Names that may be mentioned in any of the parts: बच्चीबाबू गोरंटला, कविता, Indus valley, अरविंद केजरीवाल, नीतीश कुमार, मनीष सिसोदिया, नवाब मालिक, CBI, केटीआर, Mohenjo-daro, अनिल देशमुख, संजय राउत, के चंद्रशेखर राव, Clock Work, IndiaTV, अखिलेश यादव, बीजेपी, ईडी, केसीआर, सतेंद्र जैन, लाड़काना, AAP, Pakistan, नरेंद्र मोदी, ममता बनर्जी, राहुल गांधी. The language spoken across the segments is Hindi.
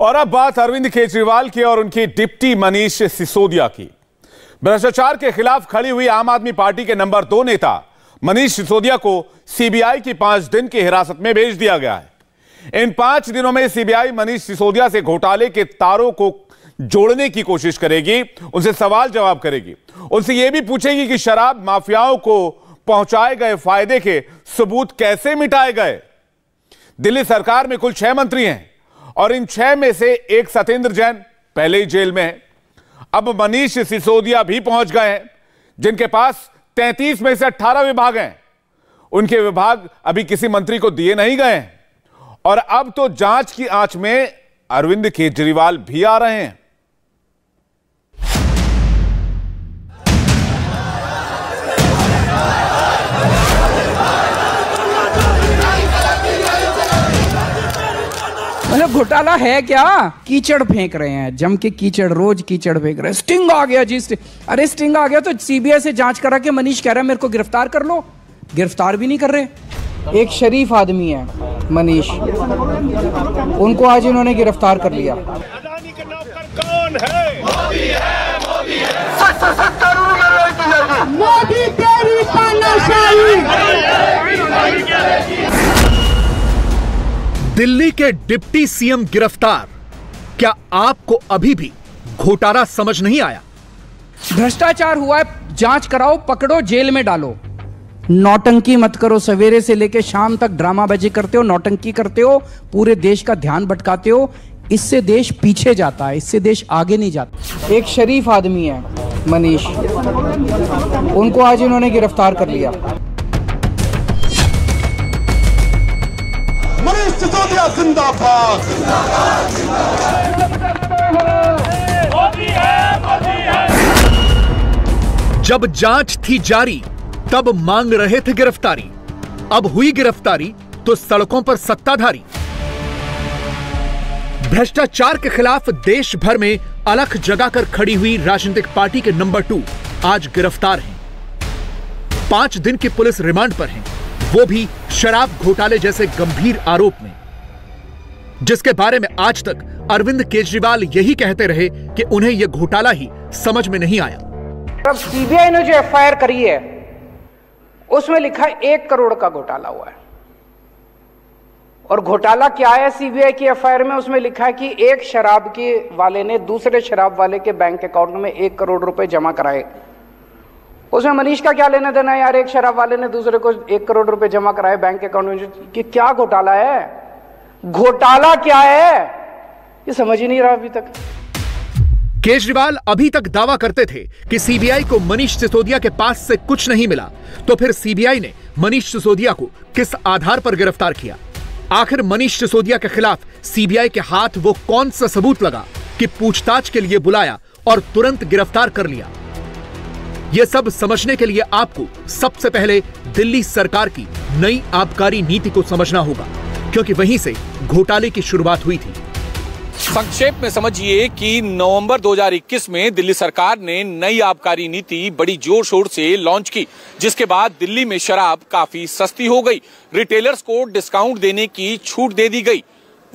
और अब बात अरविंद केजरीवाल की और उनकी डिप्टी मनीष सिसोदिया की। भ्रष्टाचार के खिलाफ खड़ी हुई आम आदमी पार्टी के नंबर 2 नेता मनीष सिसोदिया को सीबीआई की 5 दिन की हिरासत में भेज दिया गया है। इन 5 दिनों में सीबीआई मनीष सिसोदिया से घोटाले के तारों को जोड़ने की कोशिश करेगी, उनसे सवाल जवाब करेगी, उनसे यह भी पूछेगी कि शराब माफियाओं को पहुंचाए गए फायदे के सबूत कैसे मिटाए गए। दिल्ली सरकार में कुल 6 मंत्री हैं और इन 6 में से एक सतेंद्र जैन पहले ही जेल में है। अब मनीष सिसोदिया भी पहुंच गए हैं, जिनके पास 33 में से 18 विभाग हैं। उनके विभाग अभी किसी मंत्री को दिए नहीं गए हैं और अब तो जांच की आंच में अरविंद केजरीवाल भी आ रहे हैं। मतलब घोटाला है क्या? कीचड़ फेंक रहे हैं, जम के कीचड़, रोज कीचड़ फेंक रहे हैं। स्टिंग आ गया जी, अरे स्टिंग आ गया तो सीबीआई से जांच करा के मनीष कह रहा है मेरे को गिरफ्तार कर लो, गिरफ्तार भी नहीं कर रहे। एक शरीफ आदमी है मनीष, उनको आज इन्होंने गिरफ्तार कर लिया। दिल्ली के डिप्टी सीएम गिरफ्तार, क्या आपको अभी भी घोटाला समझ नहीं आया? भ्रष्टाचार हुआ है, जांच कराओ, पकड़ो, जेल में डालो। नौटंकी मत करो, सवेरे से लेकर शाम तक ड्रामाबाजी करते हो, नौटंकी करते हो, पूरे देश का ध्यान भटकाते हो। इससे देश पीछे जाता है, इससे देश आगे नहीं जाता। एक शरीफ आदमी है मनीष, उनको आज इन्होंने गिरफ्तार कर लिया। जिंदाबाद। जब जांच थी जारी तब मांग रहे थे गिरफ्तारी, अब हुई गिरफ्तारी तो सड़कों पर सत्ताधारी। भ्रष्टाचार के खिलाफ देश भर में अलख जगाकर खड़ी हुई राजनीतिक पार्टी के नंबर 2 आज गिरफ्तार हैं। 5 दिन के पुलिस रिमांड पर हैं, वो भी शराब घोटाले जैसे गंभीर आरोप में, जिसके बारे में आज तक अरविंद केजरीवाल यही कहते रहे कि उन्हें यह घोटाला ही समझ में नहीं आया। अब सीबीआई ने जो एफआईआर करी है उसमें लिखा 1 करोड़ का घोटाला हुआ है, और घोटाला क्या है सीबीआई की एफआईआर में, उसमें लिखा है कि एक शराब के वाले ने दूसरे शराब वाले के बैंक अकाउंट में 1 करोड़ रुपए जमा कराए। उसमें मनीष का क्या लेना देना है यार? एक शराब वाले ने दूसरे को 1 करोड़ रुपए जमा कराए बैंक अकाउंट में, कि क्या घोटाला है? घोटाला क्या है ये समझ ही नहीं रहा अभी तक। केजरीवाल अभी तक दावा करते थे कि सीबीआई को मनीष सिसोदिया के पास से कुछ नहीं मिला, तो फिर सीबीआई ने मनीष सिसोदिया को किस आधार पर गिरफ्तार किया? आखिर मनीष सिसोदिया के खिलाफ सीबीआई के हाथ वो कौन सा सबूत लगा कि पूछताछ के लिए बुलाया और तुरंत गिरफ्तार कर लिया? यह सब समझने के लिए आपको सबसे पहले दिल्ली सरकार की नई आबकारी नीति को समझना होगा, क्योंकि वहीं से घोटाले की शुरुआत हुई थी। संक्षेप में समझिए कि नवंबर 2021 में दिल्ली सरकार ने नई आबकारी नीति बड़ी जोर शोर से लॉन्च की, जिसके बाद दिल्ली में शराब काफी सस्ती हो गई, रिटेलर्स को डिस्काउंट देने की छूट दे दी गई।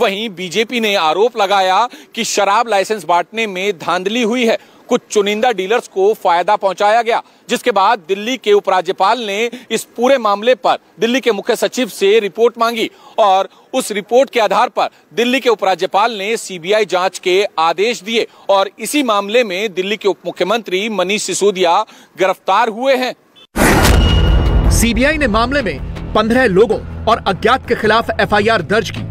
वहीं बीजेपी ने आरोप लगाया कि शराब लाइसेंस बांटने में धांधली हुई है, कुछ चुनिंदा डीलर्स को फायदा पहुंचाया गया, जिसके बाद दिल्ली के उपराज्यपाल ने इस पूरे मामले पर दिल्ली के मुख्य सचिव से रिपोर्ट मांगी और उस रिपोर्ट के आधार पर दिल्ली के उपराज्यपाल ने सीबीआई जांच के आदेश दिए और इसी मामले में दिल्ली के उप मुख्यमंत्री मनीष सिसोदिया गिरफ्तार हुए हैं। सीबीआई ने मामले में 15 लोगों और अज्ञात के खिलाफ एफआईआर दर्ज की।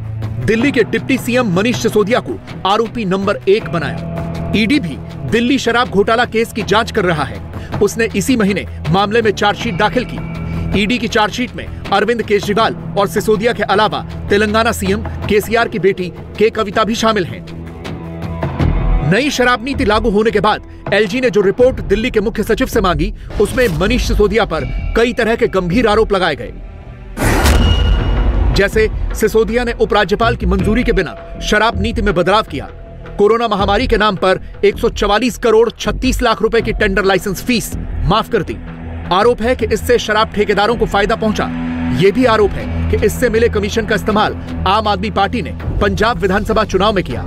दिल्ली के डिप्टी सीएम मनीष सिसोदिया को आरोपी नंबर 1 बनाया। ईडी भी दिल्ली शराब घोटाला केस की जांच कर रहा है। उसने इसी महीने मामले में चार्जशीट दाखिल की। ईडी की चार्जशीट में अरविंद केजरीवाल और सिसोदिया के अलावा तेलंगाना सीएम केसीआर की बेटी के कविता भी शामिल हैं। नई शराब नीति लागू होने के बाद एलजी ने जो रिपोर्ट दिल्ली के मुख्य सचिव से मांगी, उसमें मनीष सिसोदिया पर कई तरह के गंभीर आरोप लगाए गए, जैसे सिसोदिया ने उपराज्यपाल की मंजूरी के बिना शराब नीति में बदलाव किया, कोरोना महामारी के नाम पर 144 करोड़ 36 लाख रुपए की टेंडर लाइसेंस फीस माफ कर दी। आरोप है कि इससे शराब ठेकेदारों को फायदा पहुंचा। ये भी आरोप है कि इससे मिले कमीशन का इस्तेमाल आम आदमी पार्टी ने पंजाब विधानसभा चुनाव में किया।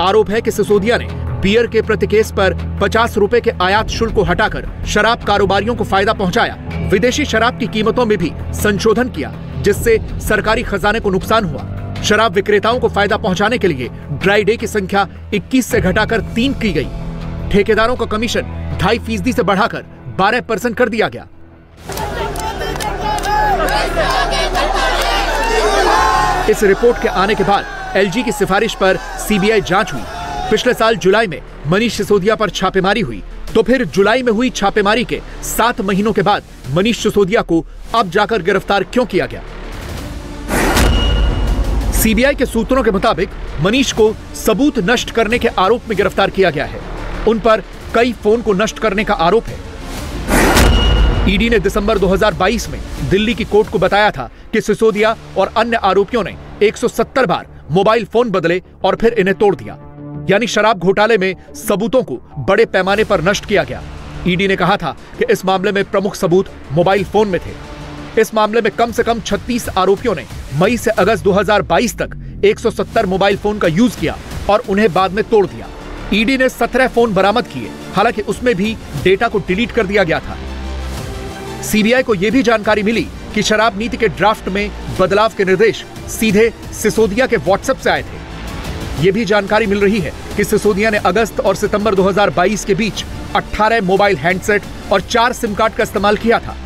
आरोप है कि सिसोदिया ने बियर के प्रति केस पर 50 रुपए के आयात शुल्क को हटाकर शराब कारोबारियों को फायदा पहुंचाया, विदेशी शराब की कीमतों में भी संशोधन किया जिससे सरकारी खजाने को नुकसान हुआ। शराब विक्रेताओं को फायदा पहुंचाने के लिए ड्राई डे की संख्या 21 से घटाकर 3 की गई। ठेकेदारों का कमीशन 2.5% से बढ़ाकर 12% कर दिया गया। इस रिपोर्ट के आने के बाद एलजी की सिफारिश पर सीबीआई जांच हुई। पिछले साल जुलाई में मनीष सिसोदिया पर छापेमारी हुई तो फिर जुलाई में हुई छापेमारी के 7 महीनों के बाद मनीष सिसोदिया को अब जाकर गिरफ्तार क्यों किया गया? सीबीआई के सूत्रों के मुताबिक मनीष को सबूत नष्ट करने के आरोप में गिरफ्तार किया गया है। उन पर कई फोन को नष्ट करने का आरोप है। ईडी ने दिसंबर 2022 में दिल्ली की कोर्ट को बताया था कि सिसोदिया और अन्य आरोपियों ने 170 बार मोबाइल फोन बदले और फिर इन्हें तोड़ दिया, यानी शराब घोटाले में सबूतों को बड़े पैमाने पर नष्ट किया गया। ईडी ने कहा था कि इस मामले में प्रमुख सबूत मोबाइल फोन में थे। इस मामले में कम से कम 36 आरोपियों ने मई से अगस्त 2022 तक 170 मोबाइल फोन का यूज किया और उन्हें बाद में तोड़ दिया। ईडी ने 17 फोन बरामद किए, हालांकि उसमें भी डेटा को डिलीट कर दिया गया था। सीबीआई को यह भी जानकारी मिली कि शराब नीति के ड्राफ्ट में बदलाव के निर्देश सीधे सिसोदिया के व्हाट्सएप से आए थे। यह भी जानकारी मिल रही है कि सिसोदिया ने अगस्त और सितंबर 2022 के बीच 18 मोबाइल हैंडसेट और 4 सिम कार्ड का इस्तेमाल किया था।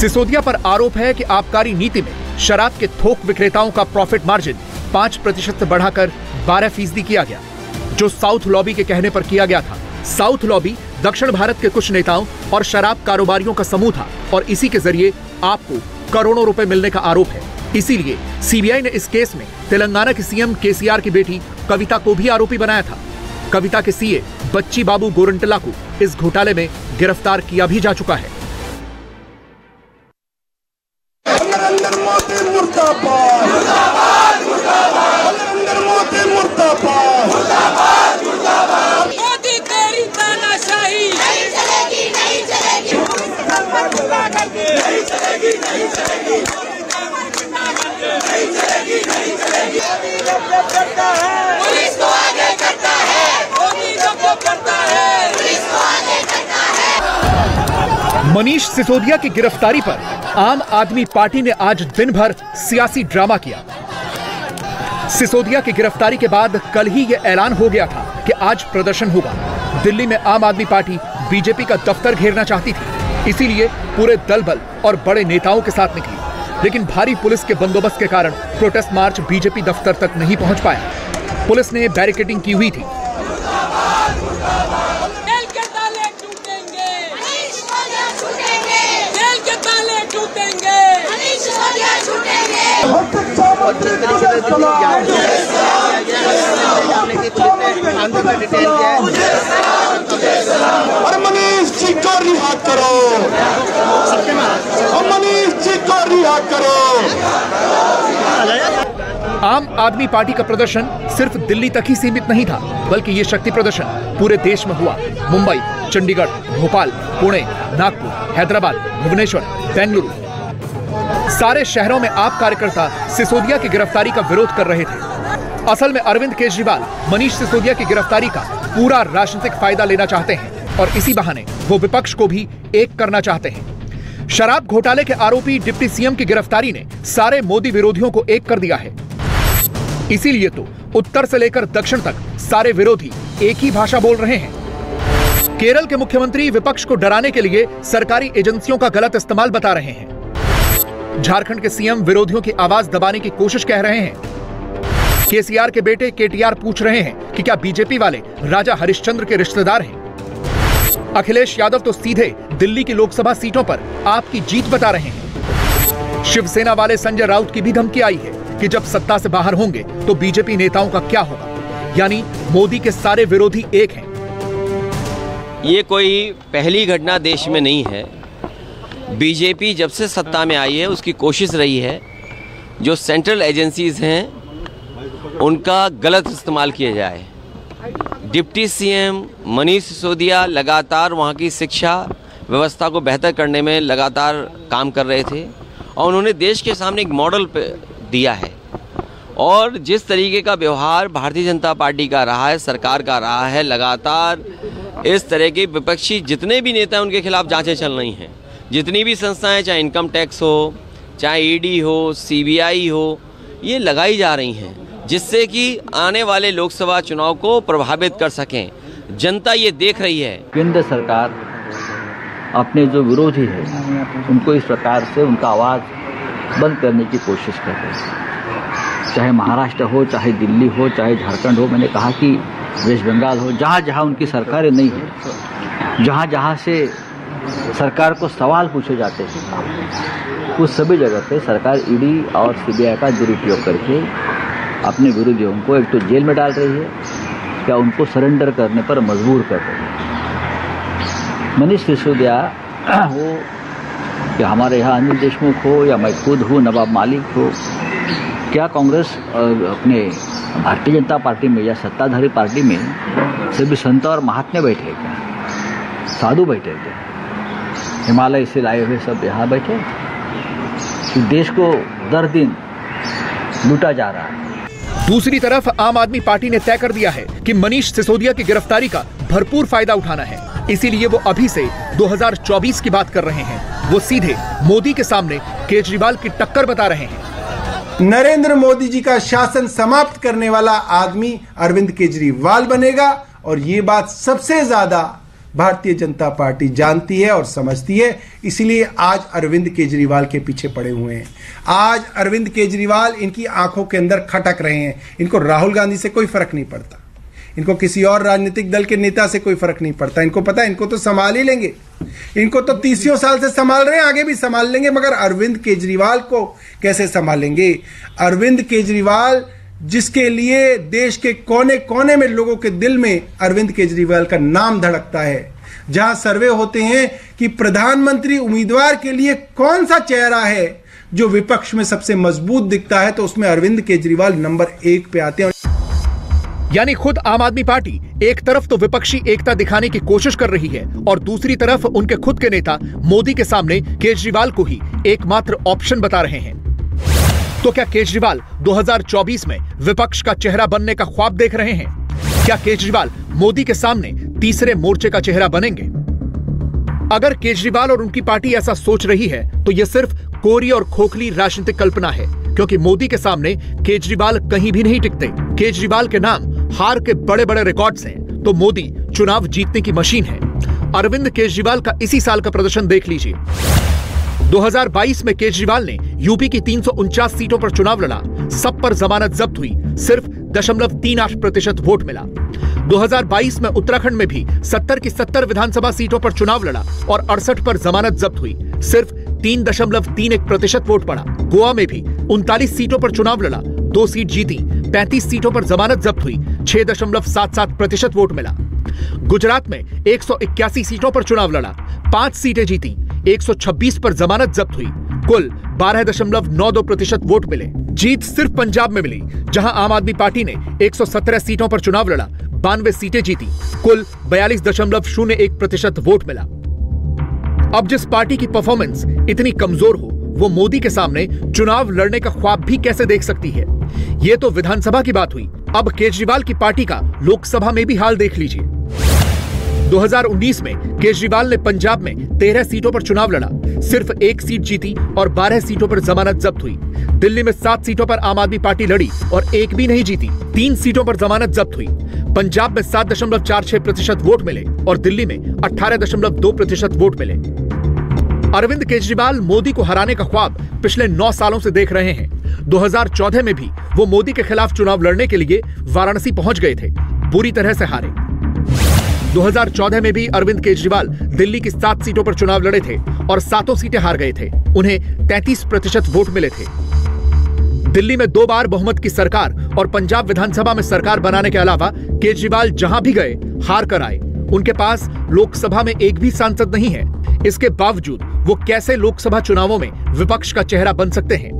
सिसोदिया पर आरोप है कि आबकारी नीति में शराब के थोक विक्रेताओं का प्रॉफिट मार्जिन 5% से बढ़ाकर 12% किया गया, जो साउथ लॉबी के कहने पर किया गया था। साउथ लॉबी दक्षिण भारत के कुछ नेताओं और शराब कारोबारियों का समूह था और इसी के जरिए आपको करोड़ों रुपए मिलने का आरोप है। इसीलिए सीबीआई ने इस केस में तेलंगाना की सीएम केसीआर की बेटी कविता को भी आरोपी बनाया था। कविता के सीए बच्चीबाबू गोरंटला को इस घोटाले में गिरफ्तार किया भी जा चुका है। मनीष सिसोदिया की गिरफ्तारी पर आम आदमी पार्टी ने आज दिन भर सियासी ड्रामा किया। सिसोदिया की गिरफ्तारी के बाद कल ही यह ऐलान हो गया था कि आज प्रदर्शन होगा। दिल्ली में आम आदमी पार्टी बीजेपी का दफ्तर घेरना चाहती थी, इसीलिए पूरे दल बल और बड़े नेताओं के साथ निकली, लेकिन भारी पुलिस के बंदोबस्त के कारण प्रोटेस्ट मार्च बीजेपी दफ्तर तक नहीं पहुंच पाया। पुलिस ने बैरिकेडिंग की हुई थी। आम आदमी पार्टी का प्रदर्शन सिर्फ दिल्ली तक ही सीमित नहीं था, बल्कि ये शक्ति प्रदर्शन पूरे देश में हुआ। मुंबई, चंडीगढ़, भोपाल, पुणे, नागपुर, हैदराबाद, भुवनेश्वर, बेंगलुरु, सारे शहरों में आप कार्यकर्ता सिसोदिया की गिरफ्तारी का विरोध कर रहे थे। असल में अरविंद केजरीवाल मनीष सिसोदिया की गिरफ्तारी का पूरा राजनीतिक फायदा लेना चाहते हैं और इसी बहाने वो विपक्ष को भी एक करना चाहते हैं। शराब घोटाले के आरोपी डिप्टी सीएम की गिरफ्तारी ने सारे मोदी विरोधियों को एक कर दिया है। इसीलिए तो उत्तर से लेकर दक्षिण तक सारे विरोधी एक ही भाषा बोल रहे हैं। केरल के मुख्यमंत्री विपक्ष को डराने के लिए सरकारी एजेंसियों का गलत इस्तेमाल बता रहे हैं। झारखंड के सीएम विरोधियों की आवाज दबाने की कोशिश कह रहे हैं। केसीआर के बेटे केटीआर पूछ रहे हैं कि क्या बीजेपी वाले राजा हरिश्चंद्र के रिश्तेदार हैं। अखिलेश यादव तो सीधे दिल्ली की लोकसभा सीटों पर आपकी जीत बता रहे हैं। शिवसेना वाले संजय राउत की भी धमकी आई है कि जब सत्ता से बाहर होंगे तो बीजेपी नेताओं का क्या होगा, यानी मोदी के सारे विरोधी एक हैं। ये कोई पहली घटना देश में नहीं है। बीजेपी जब से सत्ता में आई है उसकी कोशिश रही है जो सेंट्रल एजेंसीज हैं उनका गलत इस्तेमाल किया जाए। डिप्टी सीएम मनीष सिसोदिया लगातार वहां की शिक्षा व्यवस्था को बेहतर करने में लगातार काम कर रहे थे और उन्होंने देश के सामने एक मॉडल दिया है और जिस तरीके का व्यवहार भारतीय जनता पार्टी का रहा है, सरकार का रहा है, लगातार इस तरह के विपक्षी जितने भी नेता हैं उनके खिलाफ जांचें चल रही हैं। जितनी भी संस्थाएं, चाहे इनकम टैक्स हो, चाहे ईडी हो, सीबीआई हो, ये लगाई जा रही हैं, जिससे कि आने वाले लोकसभा चुनाव को प्रभावित कर सकें। जनता ये देख रही है। केंद्र सरकार अपने जो विरोधी है उनको इस प्रकार से उनका आवाज़ बंद करने की कोशिश कर रही है, चाहे महाराष्ट्र हो, चाहे दिल्ली हो, चाहे झारखंड हो, मैंने कहा कि वेस्ट बंगाल हो, जहाँ जहाँ उनकी सरकारें नहीं है, जहाँ जहाँ से सरकार को सवाल पूछे जाते हैं, उस सभी जगह पे सरकार ईडी और सीबीआई का दुरुपयोग करके अपने विरोधियों को एक तो जेल में डाल रही है या उनको सरेंडर करने पर मजबूर कर रही है। मनीष सिसोदिया हो या हमारे यहाँ अनिल देशमुख हो या मैं खुद हूँ, नवाब मालिक हो, क्या कांग्रेस अपने भारतीय जनता पार्टी में या सत्ताधारी पार्टी में सभी संत और महात्मे बैठे क्या, साधु बैठे क्या, हिमालय से लाए हुए सब यहाँ बैठे? इस देश को दर दिन लूटा जा रहा है। दूसरी तरफ आम आदमी पार्टी ने तय कर दिया है कि मनीष सिसोदिया की गिरफ्तारी का भरपूर फायदा उठाना है, इसीलिए वो अभी से 2024 की बात कर रहे हैं। वो सीधे मोदी के सामने केजरीवाल की टक्कर बता रहे हैं। नरेंद्र मोदी जी का शासन समाप्त करने वाला आदमी अरविंद केजरीवाल बनेगा, और ये बात सबसे ज्यादा भारतीय जनता पार्टी जानती है और समझती है, इसलिए आज अरविंद केजरीवाल के पीछे पड़े हुए हैं। आज अरविंद केजरीवाल इनकी आंखों के अंदर खटक रहे हैं। इनको राहुल गांधी से कोई फर्क नहीं पड़ता, इनको किसी और राजनीतिक दल के नेता से कोई फर्क नहीं पड़ता। इनको पता है इनको तो संभाल ही लेंगे, इनको तो 30 साल से संभाल रहे हैं, आगे भी संभाल लेंगे, मगर अरविंद केजरीवाल को कैसे संभालेंगे? अरविंद केजरीवाल जिसके लिए देश के कोने कोने में लोगों के दिल में अरविंद केजरीवाल का नाम धड़कता है, जहां सर्वे होते हैं कि प्रधानमंत्री उम्मीदवार के लिए कौन सा चेहरा है जो विपक्ष में सबसे मजबूत दिखता है, तो उसमें अरविंद केजरीवाल नंबर 1 पे आते हैं। यानी खुद आम आदमी पार्टी एक तरफ तो विपक्षी एकता दिखाने की कोशिश कर रही है और दूसरी तरफ उनके खुद के नेता मोदी के सामने केजरीवाल को ही एकमात्र ऑप्शन बता रहे हैं। तो क्या केजरीवाल 2024 में विपक्ष का चेहरा बनने का ख्वाब देख रहे हैं? क्या केजरीवाल मोदी के सामने तीसरे मोर्चे का चेहरा बनेंगे? अगर केजरीवाल और उनकी पार्टी ऐसा सोच रही है तो यह सिर्फ कोरी और खोखली राजनीतिक कल्पना है, क्योंकि मोदी के सामने केजरीवाल कहीं भी नहीं टिकते। केजरीवाल के नाम हार के बड़े बड़े रिकॉर्ड्स हैं, तो मोदी चुनाव जीतने की मशीन है। अरविंद केजरीवाल का इसी साल का प्रदर्शन देख लीजिए। 2022 में केजरीवाल ने यूपी की 349 सीटों पर चुनाव लड़ा, सब पर जमानत जब्त हुई, सिर्फ 0.38% वोट मिला। 2022 में उत्तराखंड में भी 70 की 70 विधानसभा सीटों पर चुनाव लड़ा और 68 पर जमानत जब्त हुई, सिर्फ 3.31% वोट पड़ा। गोवा में भी 39 सीटों पर चुनाव लड़ा, 2 सीट जीती, 35 सीटों पर जमानत जब्त हुई, 6.77% वोट मिला। गुजरात में 181 सीटों पर चुनाव लड़ा, 5 सीटें जीती, 126 पर जमानत जब्त हुई, कुल 12.92% वोट मिले। जीत सिर्फ पंजाब में मिली, जहां आम आदमी पार्टी ने 117 सीटों पर चुनाव लड़ा, 92 सीटें जीती, कुल 42.01% वोट मिला। अब जिस पार्टी की परफॉर्मेंस इतनी कमजोर हो, वो मोदी के सामने चुनाव लड़ने का ख्वाब भी कैसे देख सकती है? ये तो विधानसभा की बात हुई, अब केजरीवाल की पार्टी का लोकसभा में भी हाल देख लीजिए। 2019 में केजरीवाल ने पंजाब में 13 सीटों पर चुनाव लड़ा, सिर्फ 1 सीट जीती और 12 सीटों पर जमानत जब्त हुई। दिल्ली में 7 सीटों पर आम आदमी पार्टी लड़ी और 1 भी नहीं जीती, 3 सीटों पर जमानत जब्त हुई। पंजाब में 7.46% वोट मिले और दिल्ली में 18.2% वोट मिले। अरविंद केजरीवाल मोदी को हराने का ख्वाब पिछले 9 सालों से देख रहे हैं। 2014 में भी वो मोदी के खिलाफ चुनाव लड़ने के लिए वाराणसी पहुंच गए थे, बुरी तरह से हारे। 2014 में भी अरविंद केजरीवाल दिल्ली की 7 सीटों पर चुनाव लड़े थे और 7 सीटें हार गए थे, उन्हें 33% वोट मिले थे। दिल्ली में 2 बार बहुमत की सरकार और पंजाब विधानसभा में सरकार बनाने के अलावा केजरीवाल जहां भी गए हार कर आए। उनके पास लोकसभा में एक भी सांसद नहीं है, इसके बावजूद वो कैसे लोकसभा चुनावों में विपक्ष का चेहरा बन सकते हैं?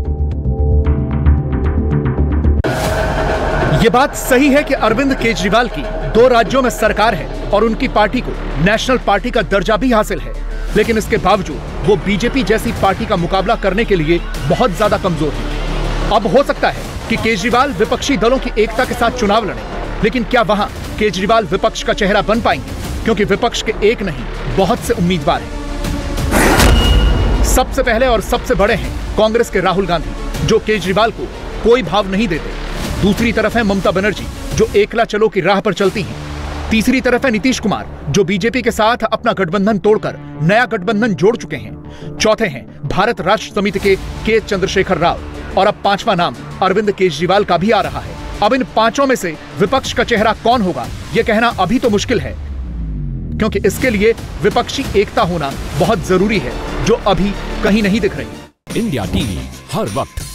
ये बात सही है कि अरविंद केजरीवाल की 2 राज्यों में सरकार है और उनकी पार्टी को नेशनल पार्टी का दर्जा भी हासिल है, लेकिन इसके बावजूद वो बीजेपी जैसी पार्टी का मुकाबला करने के लिए बहुत ज्यादा कमजोर है। अब हो सकता है कि केजरीवाल विपक्षी दलों की एकता के साथ चुनाव लड़े, लेकिन क्या वहां केजरीवाल विपक्ष का चेहरा बन पाएंगे? क्योंकि विपक्ष के एक नहीं बहुत से उम्मीदवार हैं। सबसे पहले और सबसे बड़े हैं कांग्रेस के राहुल गांधी, जो केजरीवाल को कोई भाव नहीं देते। दूसरी तरफ है ममता बनर्जी, जो एकला चलो की राह पर चलती है। तीसरी तरफ है नीतीश कुमार, जो बीजेपी के साथ अपना गठबंधन तोड़कर नया गठबंधन जोड़ चुके हैं। चौथे हैं भारत राष्ट्र समिति के चंद्रशेखर राव, और अब पांचवा नाम अरविंद केजरीवाल का भी आ रहा है। अब इन पांचों में से विपक्ष का चेहरा कौन होगा, यह कहना अभी तो मुश्किल है, क्योंकि इसके लिए विपक्षी एकता होना बहुत जरूरी है, जो अभी कहीं नहीं दिख रही। इंडिया टीवी हर वक्त